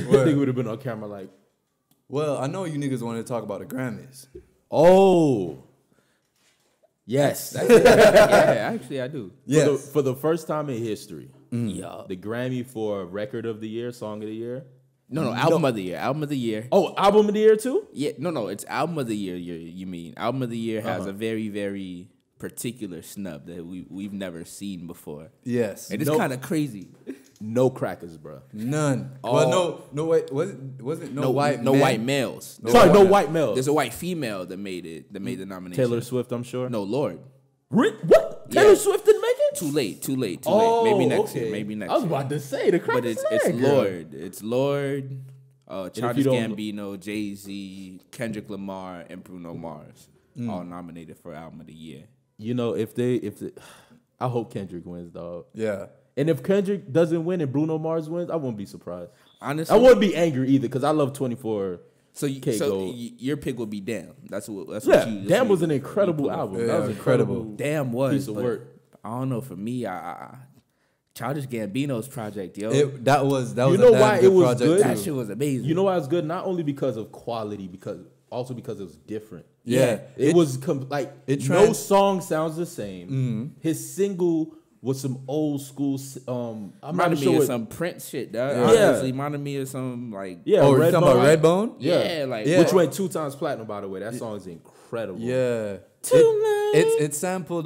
Well, nigga would have been on camera like, well, I know you niggas wanted to talk about the Grammys. Oh. Yes. Yeah, actually I do. Yes. For the first time in history, yeah, the Grammy for Record of the Year, Song of the Year. No, Album of the Year. Album of the Year. Oh, Album of the Year too? Yeah, no, it's Album of the Year, you mean. Album of the Year has a very, very particular snub that we've never seen before. Yes. And it's kind of crazy. No crackers, bro. None. Well, no white. Was it white males? No white males. There's a white female that made it. That made the nomination. Taylor Swift, I'm sure. No, Lord. Rick, what? Taylor Swift didn't make it? Too late. Oh, maybe next year. I was about to say the crackers. But it's Lord. It's Lord. Childish Gambino, Jay Z, Kendrick Lamar, and Bruno Mars all nominated for Album of the Year. You know, if they, I hope Kendrick wins, dog. Yeah. And if Kendrick doesn't win and Bruno Mars wins, I wouldn't be surprised. Honestly, I wouldn't be angry either because I love 24K Gold. Your pick would be Damn. That's what you. Damn was an incredible album. Yeah, that was incredible. Damn was piece of work. I don't know. For me, Childish Gambino's project, yo. That was a good project. That shit was amazing. You know why it's good? Not only because of quality, because it was different. Yeah, it was like no song sounds the same. Mm-hmm. His single. With some old school, I'm not sure what some Prince shit, dog. Yeah, honestly, reminded me of some like Redbone. Yeah, like which went 2 times platinum. By the way, that song is incredible. Yeah, it sampled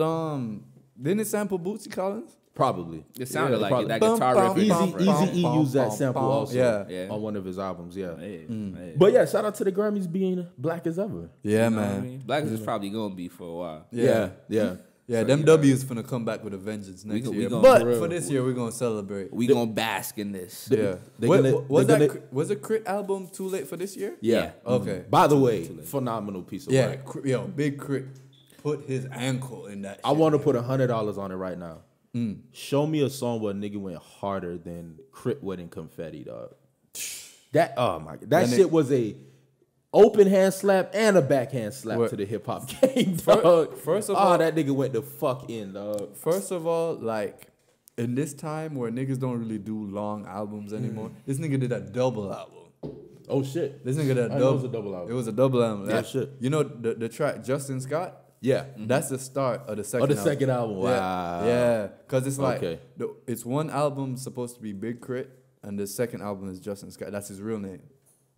didn't it sample Bootsy Collins? Probably. It sounded like it. That guitar riff. Easy E used that sample also on one of his albums. Yeah, but yeah, shout out to the Grammys being black as ever. Yeah, man, black as is probably gonna be for a while. Yeah. Yeah, so them W's finna come back with a vengeance next year. But for this year, we're gonna celebrate. We're gonna bask in this. Yeah. Was a K.R.I.T. album too late for this year? Yeah. Okay. By the way, phenomenal piece of work. Yeah, big K.R.I.T. put his ankle in that shit. I want to put $100 on it right now. Show me a song where a nigga went harder than K.R.I.T. Wedding Confetti, dog. That shit was a open hand slap and a backhand slap to the hip hop game, dog. First of all, that nigga went the fuck in, dog. First of all, like in this time where niggas don't really do long albums anymore, this nigga did a double album. Oh shit, this nigga did a double album. Yeah, shit. You know the track Justin Scott? Yeah, that's the start of the second. Second album. Wow. Yeah, because it's like it's one album supposed to be Big K.R.I.T. and the second album is Justin Scott. That's his real name.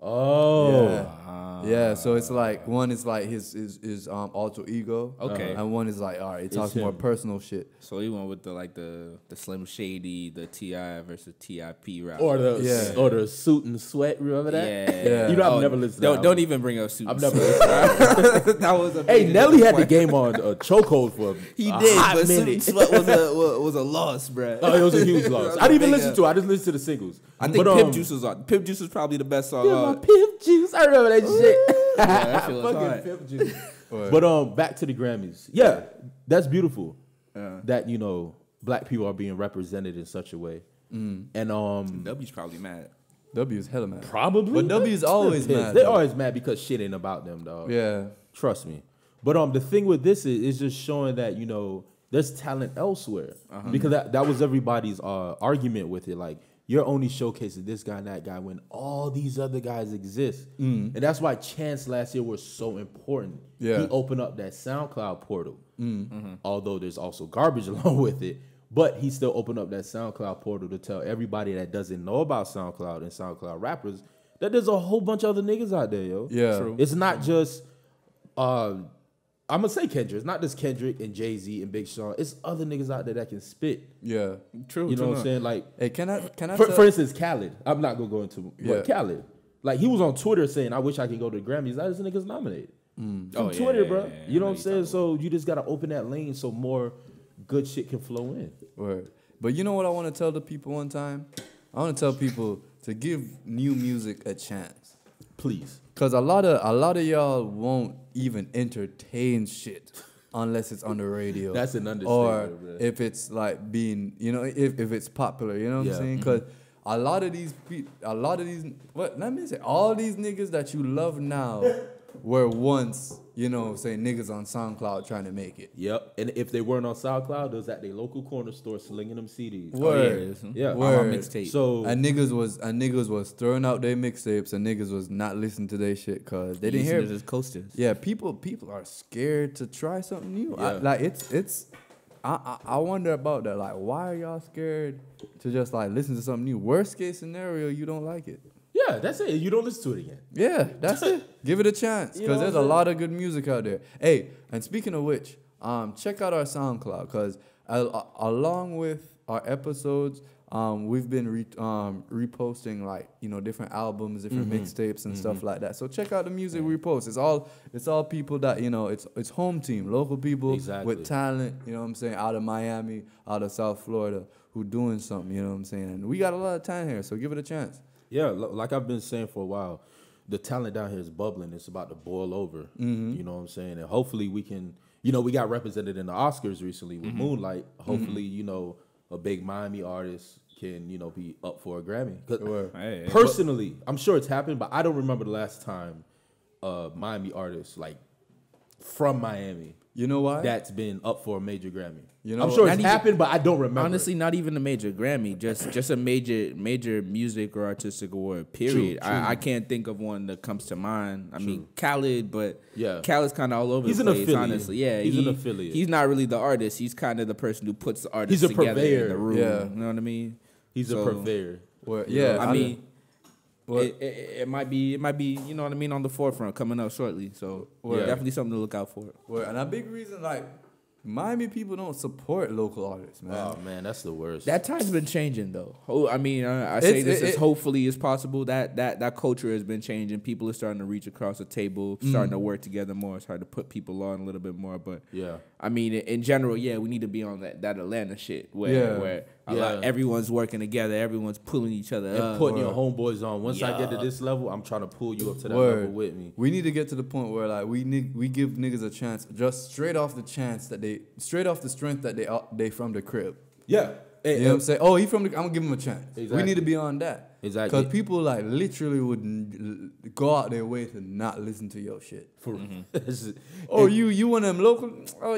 Oh yeah, so it's like one is like his alter ego, and one is like all right, he talks more personal shit. So he went with the Slim Shady, the T.I. versus T.I.P. rap, or the Suit and Sweat. Remember that? Yeah. You know I've never listened. Don't even bring up Suit. I've never listened. That was Nelly had the game on a chokehold for him. He did, but Suit and Sweat was a loss, bro. Oh, it was a huge loss. I didn't even listen to it. I just listened to the singles. I think Pimp Juice was on. Pimp Juice was probably the best song. Pimp Juice, I remember that shit. Yeah, that shit was fucking Pimp Juice. But back to the Grammys. Yeah, that's beautiful. That black people are being represented in such a way. And W's probably mad. W's hella mad. Probably, but W's always mad. They're always mad because shit ain't about them, dog. Yeah, trust me. But the thing with this is just showing that there's talent elsewhere because that was everybody's argument with it, like. You're only showcasing this guy and that guy when all these other guys exist. And that's why Chance last year was so important. Yeah. He opened up that SoundCloud portal, although there's also garbage along with it. But he still opened up that SoundCloud portal to tell everybody that doesn't know about SoundCloud and SoundCloud rappers that there's a whole bunch of other niggas out there, yo. Yeah. True. It's not just... I'm gonna say Kendrick. It's not just Kendrick and Jay Z and Big Sean. It's other niggas out there that can spit. Yeah, true. You know what I'm saying? Like, hey, can I? For instance, Khaled. I'm not gonna go into but Khaled. Like he was on Twitter saying, "I wish I could go to the Grammys." This nigga's nominated. On Twitter, bro. You know what I'm saying? So you just gotta open that lane so more good shit can flow in. Word. But you know what I want to tell the people one time? I want to tell people to give new music a chance, please. Cause a lot of y'all won't even entertain shit unless it's on the radio. That's an understatement. Or bro. If it's like being, if it's popular, you know what I'm saying? Cause a lot of these people, all these niggas that you love now were once, you know, say niggas on SoundCloud trying to make it. Yep. And if they weren't on SoundCloud, it was at their local corner store slinging them CDs. Word. Oh, yeah. Word. Mixtape. So and niggas was throwing out their mixtapes, and niggas was not listening to their shit because they didn't hear it. As coasters. Yeah. People are scared to try something new. Yeah. I wonder about that. Like, why are y'all scared to just like listen to something new? Worst case scenario, you don't like it. Yeah, that's it. You don't listen to it again. Yeah, that's it. Give it a chance because there's a lot of good music out there. Hey, and speaking of which, check out our SoundCloud because along with our episodes, we've been reposting like, you know, different albums, different mixtapes and stuff like that. So check out the music we post. It's all people that, you know, it's home team, local people with talent, you know what I'm saying, out of Miami, out of South Florida, who doing something, you know what I'm saying. And we got a lot of time here, so give it a chance. Yeah, like I've been saying for a while, the talent down here is bubbling. It's about to boil over. You know what I'm saying? And hopefully we can, you know, we got represented in the Oscars recently with Moonlight. Hopefully, you know, a big Miami artist can, you know, be up for a Grammy. Personally, I'm sure it's happened, but I don't remember the last time a Miami artist, like, from Miami. You know why? That's been up for a major Grammy. You know, I'm sure it's happened, but I don't remember. Honestly, not even a major Grammy, just a major music or artistic award, period. True. I can't think of one that comes to mind. I mean, Khaled, but yeah. Khaled's kind of all over the place, honestly. Yeah, he's an affiliate. He's not really the artist. He's kind of the person who puts the artists together in the room. Yeah. You know what I mean? He's a purveyor. Well, yeah, you know, I mean... It might be, you know what I mean, on the forefront coming up shortly. So definitely something to look out for. And a big reason, like, Miami people don't support local artists, man. Oh, man, that's the worst. That time's been changing, though. I mean, I say this as hopefully as possible. That culture has been changing. People are starting to reach across the table, starting to work together more. It's hard to put people on a little bit more. But, yeah, I mean, in general, yeah, we need to be on that Atlanta shit where everyone's working together. Everyone's pulling each other up. And putting your homeboys on. Once I get to this level, I'm trying to pull you up to that level with me. We need to get to the point where like we give niggas a chance, just straight off the strength that they from the crib. Yeah. You know what I'm saying? Oh, he from the... I'm going to give him a chance. Exactly. We need to be on that. Exactly. Because people, like, literally would go out their way to not listen to your shit. For oh, you one of them local... Oh,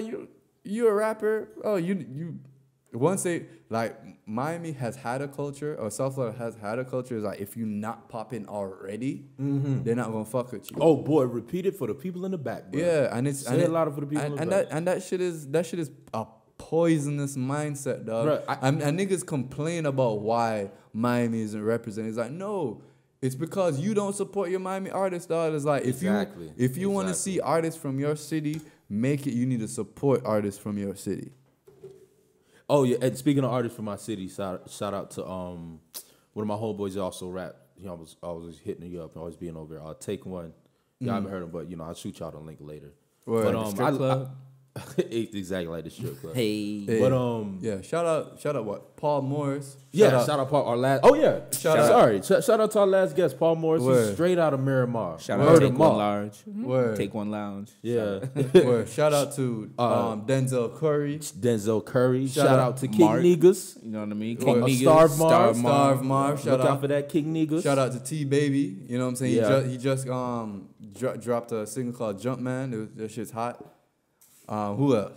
you a rapper? Oh, you... Once they... Like, Miami has had a culture, or South Florida has had a culture, is like, if you not popping already, they're not going to fuck with you. Oh, boy, repeat it for the people in the back, bro. Yeah, and it's... Say a lot for the people in the back. And that shit is a poisonous mindset, dog. Bro, and niggas complain about why Miami isn't represented. It's like, no, it's because you don't support your Miami artists, dog. It's like, if you want to see artists from your city make it, you need to support artists from your city. Oh, yeah, and speaking of artists from my city, shout out to one of my homeboys that also rap. He always hitting you up and always being over there. I'll Take One. Y'all haven't heard him, but, you know, I'll shoot y'all the link later. Word. But exactly like the strip club. Hey. But yeah, shout out what? Paul Morris. Shout out to our last guest, Paul Morris. Word. He's straight out of Miramar. Shout out to Take One Lounge. Word. Take One Lounge. Yeah. Word. Shout out to Denzel Curry. Shout out to King Niggas. You know what I mean? King Niggas. Starve Marv. Shout out for that King Niggas. Shout out to T Baby. You know what I'm saying? Yeah. He just dropped a single called Jump Man. That shit's hot. Who else?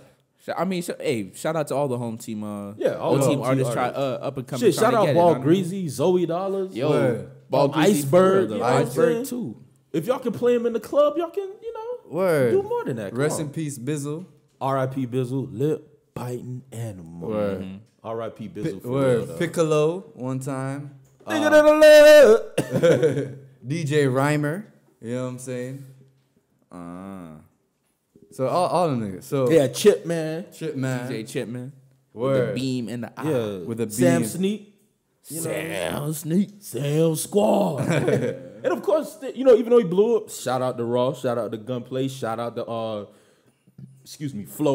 I mean, hey, shout out to all the home team. All the home team artists, up and coming. Shout out Ball Greasy, Zoe Dollars. Yo, Ball Greasy, Iceberg, Iceberg too. If y'all can play him in the club, y'all can, you know, do more than that. Rest in peace, Bizzle. R.I.P. Bizzle, lip biting animal. R.I.P. Bizzle. Piccolo one time. DJ Rhymer. You know what I'm saying? So all the niggas. So yeah, Chipman, DJ Chipman, with the beam in the eye, with the beam. Sam Squad, and of course, you know, even though he blew up, shout out to Ross, shout out to Gunplay, shout out to Flo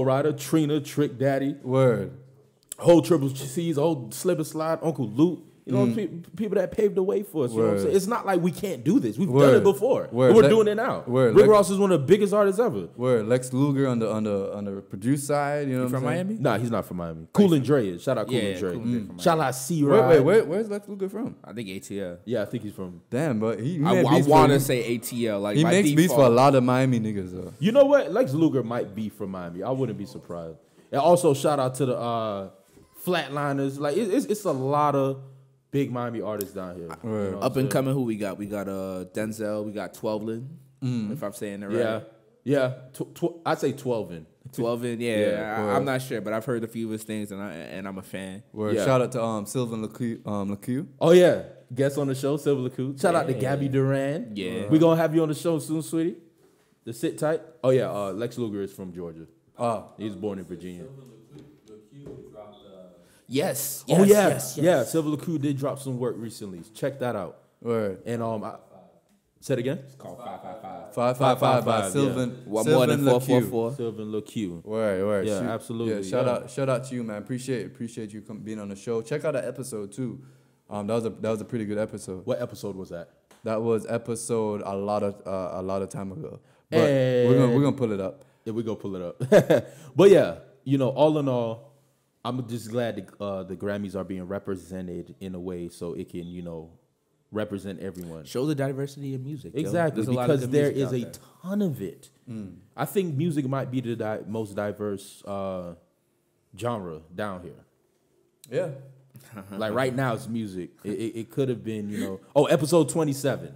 Rida, Trina, Trick Daddy, whole Triple C's, old Slip and Slide, Uncle Luke. You know, people that paved the way for us. You know what I'm saying? It's not like we can't do this. We've done it before. We're doing it now. Rick Ross is one of the biggest artists ever. Lex Luger on the produce side. You know, from Miami? Nah, he's not from Miami. Cool and Dre. Shout out Cool and Dre. Shout out C-Rod. Where's Lex Luger from? I think ATL. Yeah, I think he's from. Damn, but I want to say ATL. Like he makes beats for a lot of Miami niggas though. You know what? Lex Luger might be from Miami. I wouldn't be surprised. And also shout out to the Flatliners. Like it's a lot of big Miami artists down here. You know, up and coming, who we got? We got Denzel. We got 12in. If I'm saying that right. I'd say 12in. 12in, I'm not sure, but I've heard a few of his things, and I'm a fan. Shout out to Sylvan LaCue. Oh yeah, guest on the show, Sylvan LaCue. Shout out to Gabby Duran. We gonna have you on the show soon, sweetie. Just sit tight. Oh yeah, Lex Luger is from Georgia. He was born in Virginia. Yes. Oh yeah, yeah. Sylvan LaCue did drop some work recently. Check that out. Word. And say it again. It's called 555. 555 by Sylvan. One more than 444. Sylvan LaCue. Word. Yeah, absolutely. Yeah. Shout out to you, man. Appreciate you being on the show. Check out that episode too. That was a pretty good episode. What episode was that? That was episode a lot of time ago. But we're gonna pull it up. Yeah, we're gonna pull it up. But yeah, you know, all in all, I'm just glad the Grammys are being represented in a way so it can, you know, represent everyone. Show the diversity of music. Exactly, because there is a ton of it. I think music might be the most diverse genre down here. Yeah. Like right now it's music. It could have been, you know. Oh, episode 27,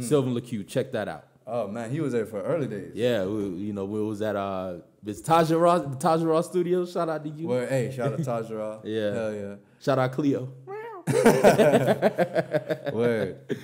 Sylvan LaCue. Check that out. Oh, man, he was there for early days. Yeah, we was at Tajra Studio. Shout out to you. Well, hey, shout out Tajra. Hell yeah. Shout out Cleo. Word.